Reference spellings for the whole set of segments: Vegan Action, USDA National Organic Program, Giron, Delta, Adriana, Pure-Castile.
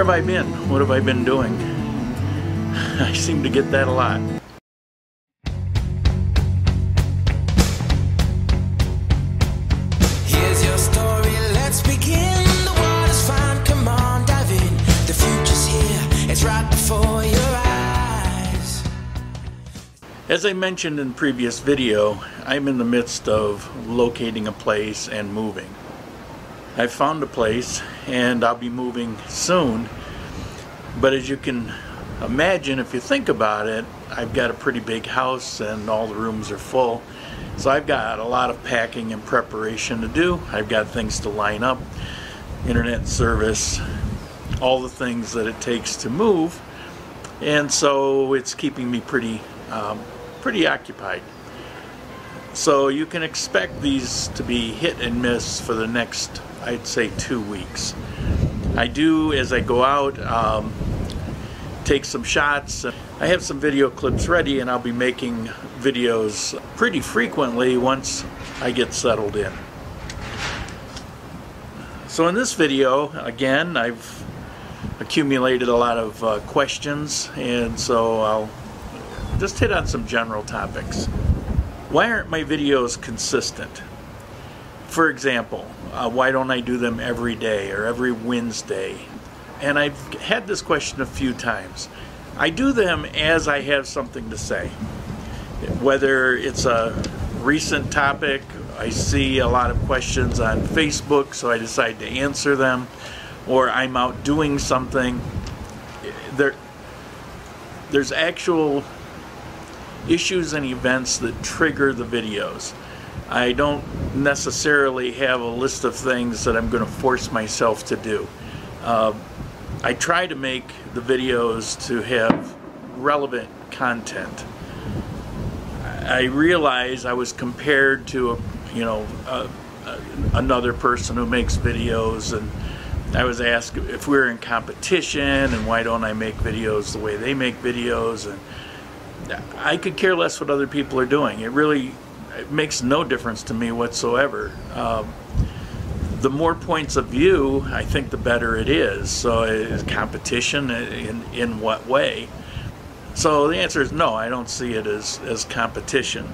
have I been? What have I been doing? I seem to get that a lot. Here's your story, let's begin. The water's fine, come on, dive in. The future's here, it's right before your eyes. As I mentioned in previous video, I'm in the midst of locating a place and moving. I've found a place and I'll be moving soon, but as you can imagine, if you think about it, I've got a pretty big house and all the rooms are full, so I've got a lot of packing and preparation to do. I've got things to line up, internet service, all the things that it takes to move, and so it's keeping me pretty occupied. So you can expect these to be hit and miss for the next, I'd say, 2 weeks. I do, as I go out, take some shots. I have some video clips ready and I'll be making videos pretty frequently once I get settled in. So in this video, again, I've accumulated a lot of questions, and so I'll just hit on some general topics. Why aren't my videos consistent? For example, why don't I do them every day or every Wednesday? And I've had this question a few times. I do them as I have something to say. Whether it's a recent topic, I see a lot of questions on Facebook, so I decide to answer them, or I'm out doing something. There's actual issues and events that trigger the videos. I don't necessarily have a list of things that I'm going to force myself to do. I try to make the videos to have relevant content. I realize I was compared to another person who makes videos, and I was asked if we were in competition and why don't I make videos the way they make videos, and I could care less what other people are doing. It makes no difference to me whatsoever. The more points of view, I think the better it is. So is competition in what way? So the answer is no, I don't see it as competition.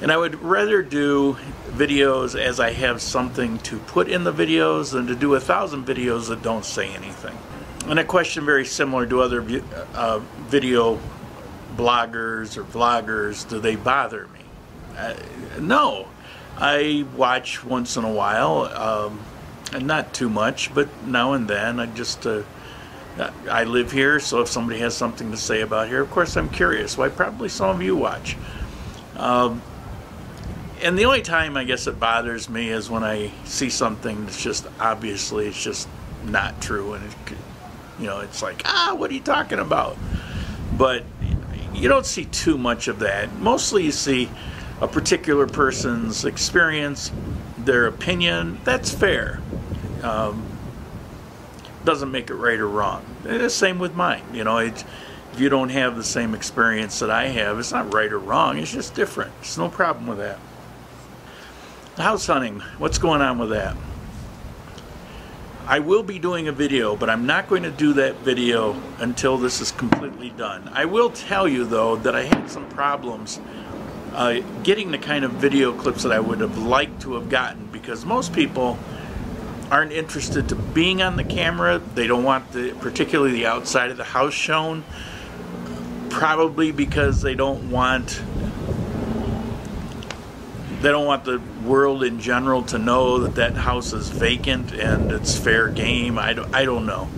And I would rather do videos as I have something to put in the videos than to do 1,000 videos that don't say anything. And a question very similar to other video bloggers or vloggers, do they bother me? No. I watch once in a while, and not too much, but now and then. I live here, so if somebody has something to say about here, of course I'm curious. Why, probably some of you watch. And the only time I guess it bothers me is when I see something that's just obviously it's just not true, and it's like, what are you talking about? But you don't see too much of that. Mostly you see a particular person's experience, their opinion. That's fair. Doesn't make it right or wrong. It's the same with mine. If you don't have the same experience that I have, it's not right or wrong. It's just different. There's no problem with that. House hunting. What's going on with that? I will be doing a video, but I'm not going to do that video until this is completely done. I will tell you, though, that I had some problems getting the kind of video clips that I would have liked to have gotten, because most people aren't interested to being on the camera. They don't want particularly the outside of the house shown, probably because they don't want the world in general to know that that house is vacant and it's fair game. I don't know.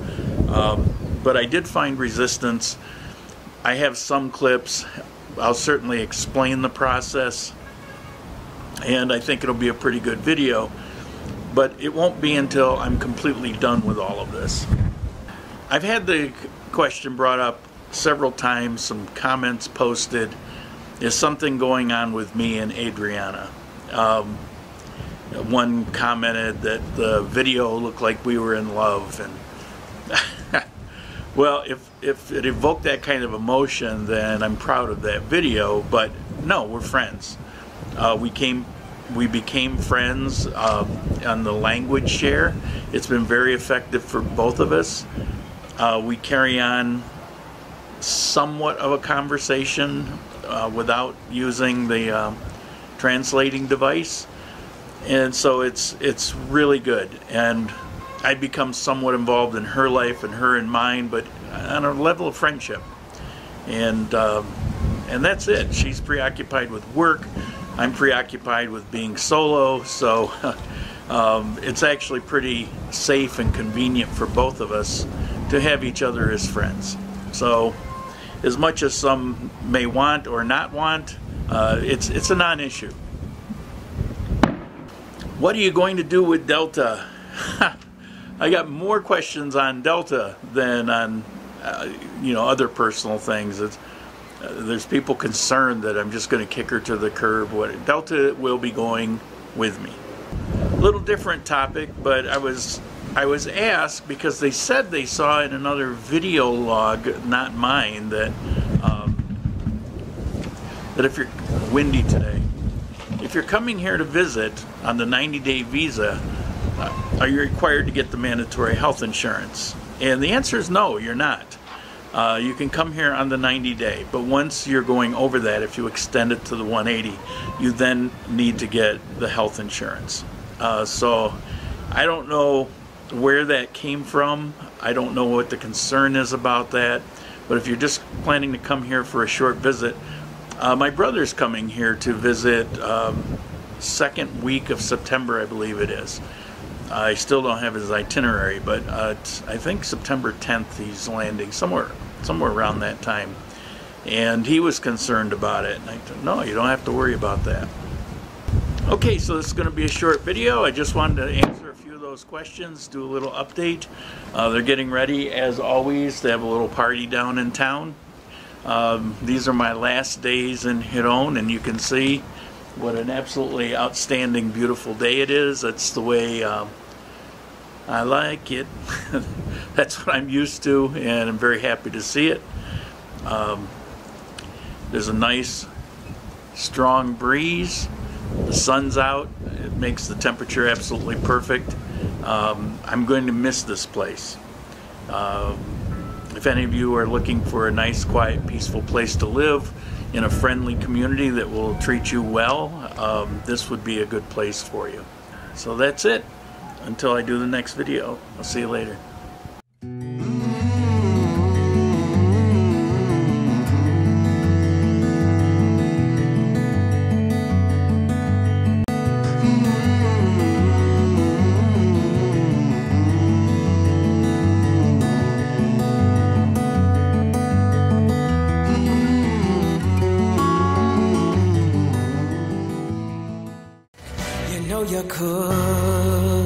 But I did find resistance. I have some clips. I'll certainly explain the process, and I think it'll be a pretty good video, but it won't be until I'm completely done with all of this. I've had the question brought up several times, some comments posted. Is something going on with me and Adriana? One commented that the video looked like we were in love, and well, if it evoked that kind of emotion, then I'm proud of that video. But no, we're friends. We became friends on the language share. It's been very effective for both of us. We carry on somewhat of a conversation without using the translating device, and so it's really good. And I become somewhat involved in her life and her in mine, but on a level of friendship. And that's it. She's preoccupied with work. I'm preoccupied with being solo, so it's actually pretty safe and convenient for both of us to have each other as friends. So as much as some may want or not want, it's a non-issue. What are you going to do with Delta? I got more questions on Delta than on other personal things. There's people concerned that I'm just going to kick her to the curb. What Delta will be going with me. A little different topic, but I was asked, because they said they saw in another video log, not mine, that that if you're windy today, if you're coming here to visit on the 90-day visa, are you required to get the mandatory health insurance? And the answer is no, you're not. You can come here on the 90-day, but once you're going over that, if you extend it to the 180, you then need to get the health insurance. So I don't know where that came from. I don't know what the concern is about that, but if you're just planning to come here for a short visit, my brother's coming here to visit second week of September, I believe it is. I still don't have his itinerary, but I think September 10th he's landing, somewhere around that time. And he was concerned about it, and I said, no, you don't have to worry about that. Okay, so this is going to be a short video. I just wanted to answer a few of those questions, do a little update. They're getting ready, as always. They have a little party down in town. These are my last days in Giron, and you can see what an absolutely outstanding, beautiful day it is. That's the way I like it. That's what I'm used to, and I'm very happy to see it. There's a nice, strong breeze. The sun's out. It makes the temperature absolutely perfect. I'm going to miss this place. If any of you are looking for a nice, quiet, peaceful place to live, in a friendly community that will treat you well, this would be a good place for you. So that's it. Until I do the next video, I'll see you later. You're cool.